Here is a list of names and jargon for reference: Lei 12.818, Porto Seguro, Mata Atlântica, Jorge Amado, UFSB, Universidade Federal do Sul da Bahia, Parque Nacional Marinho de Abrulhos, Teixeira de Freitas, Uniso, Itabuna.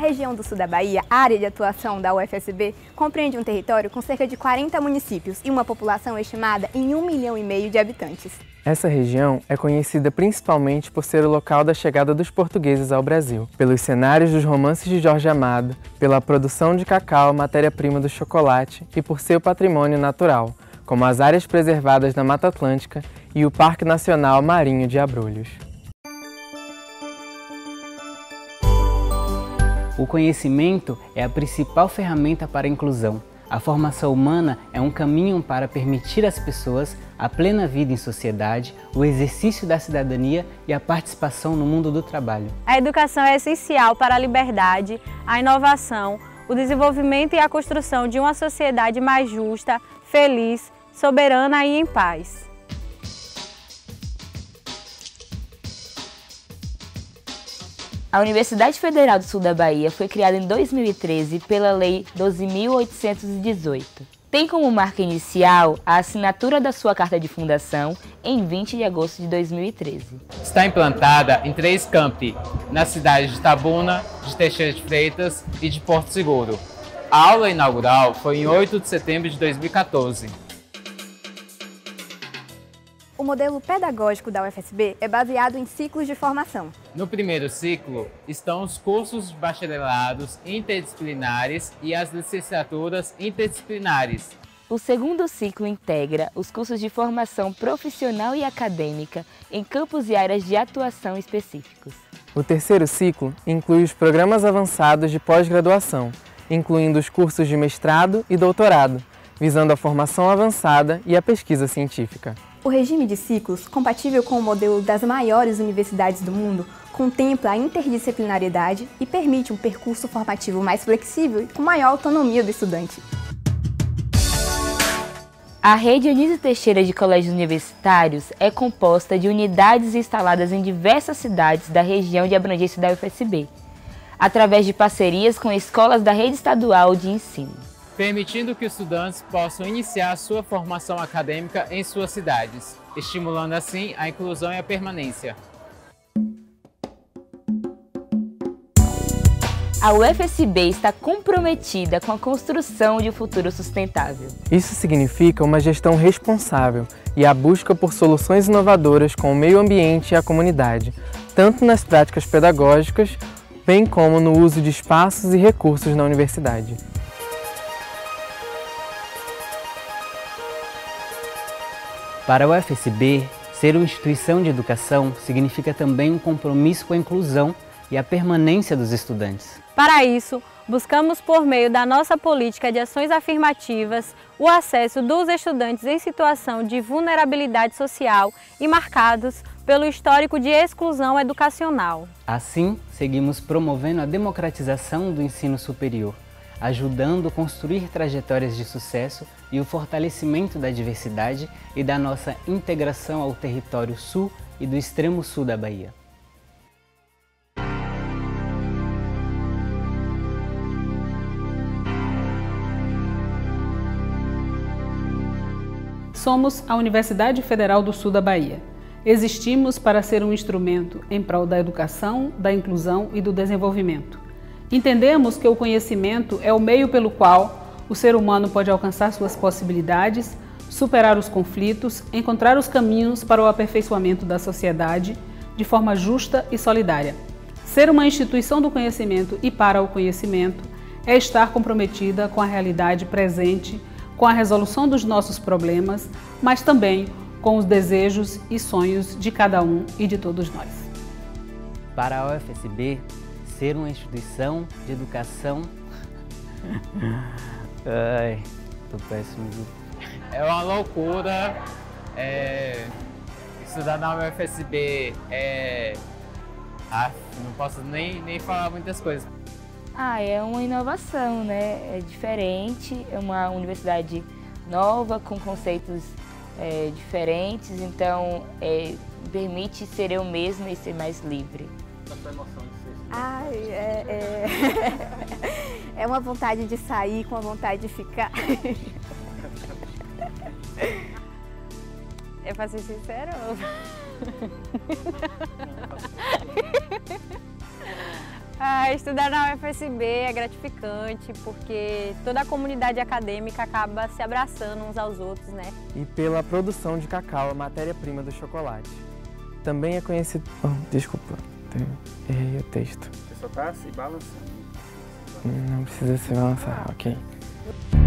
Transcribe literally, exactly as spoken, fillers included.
A região do sul da Bahia, a área de atuação da U F S B, compreende um território com cerca de quarenta municípios e uma população estimada em um milhão e meio de habitantes. Essa região é conhecida principalmente por ser o local da chegada dos portugueses ao Brasil, pelos cenários dos romances de Jorge Amado, pela produção de cacau, matéria-prima do chocolate, e por seu patrimônio natural, como as áreas preservadas na Mata Atlântica e o Parque Nacional Marinho de Abrulhos. O conhecimento é a principal ferramenta para a inclusão. A formação humana é um caminho para permitir às pessoas a plena vida em sociedade, o exercício da cidadania e a participação no mundo do trabalho. A educação é essencial para a liberdade, a inovação, o desenvolvimento e a construção de uma sociedade mais justa, feliz, soberana e em paz. A Universidade Federal do Sul da Bahia foi criada em dois mil e treze pela Lei doze mil oitocentos e dezoito. Tem como marca inicial a assinatura da sua carta de fundação em vinte de agosto de dois mil e treze. Está implantada em três campi, nas cidades de Itabuna, de Teixeira de Freitas e de Porto Seguro. A aula inaugural foi em oito de setembro de dois mil e quatorze. O modelo pedagógico da U F S B é baseado em ciclos de formação. No primeiro ciclo estão os cursos de bacharelados interdisciplinares e as licenciaturas interdisciplinares. O segundo ciclo integra os cursos de formação profissional e acadêmica em campos e áreas de atuação específicos. O terceiro ciclo inclui os programas avançados de pós-graduação, incluindo os cursos de mestrado e doutorado, visando a formação avançada e a pesquisa científica. O regime de ciclos, compatível com o modelo das maiores universidades do mundo, contempla a interdisciplinaridade e permite um percurso formativo mais flexível e com maior autonomia do estudante. A rede Uniso Teixeira de Colégios Universitários é composta de unidades instaladas em diversas cidades da região de abrangência da U F S B, através de parcerias com escolas da rede estadual de ensino, permitindo que os estudantes possam iniciar sua formação acadêmica em suas cidades, estimulando assim a inclusão e a permanência. A U F S B está comprometida com a construção de um futuro sustentável. Isso significa uma gestão responsável e a busca por soluções inovadoras com o meio ambiente e a comunidade, tanto nas práticas pedagógicas, bem como no uso de espaços e recursos na universidade. Para a U F S B, ser uma instituição de educação significa também um compromisso com a inclusão e a permanência dos estudantes. Para isso, buscamos, por meio da nossa política de ações afirmativas, o acesso dos estudantes em situação de vulnerabilidade social e marcados pelo histórico de exclusão educacional. Assim, seguimos promovendo a democratização do ensino superior, ajudando a construir trajetórias de sucesso e o fortalecimento da diversidade e da nossa integração ao território sul e do extremo sul da Bahia. Somos a Universidade Federal do Sul da Bahia. Existimos para ser um instrumento em prol da educação, da inclusão e do desenvolvimento. Entendemos que o conhecimento é o meio pelo qual o ser humano pode alcançar suas possibilidades, superar os conflitos, encontrar os caminhos para o aperfeiçoamento da sociedade de forma justa e solidária. Ser uma instituição do conhecimento e para o conhecimento é estar comprometida com a realidade presente, com a resolução dos nossos problemas, mas também com os desejos e sonhos de cada um e de todos nós. Para a U F S B, ser uma instituição de educação. Ai, tô péssimo. É uma loucura. É... Estudar na U F S B é. Ah, não posso nem, nem falar muitas coisas. Ah, é uma inovação, né? É diferente, é uma universidade nova, com conceitos é, diferentes, então é, permite ser eu mesma e ser mais livre. Essa emoção de ser estudante. Ah, é, é. É uma vontade de sair com a vontade de ficar. É pra ser sincero? Ah, Ah, estudar na U F S B é gratificante, porque toda a comunidade acadêmica acaba se abraçando uns aos outros, né? E pela produção de cacau, a matéria-prima do chocolate. Também é conhecido... Oh, desculpa, errei o texto. Você só tá se balançando. Não precisa se balançar, ok.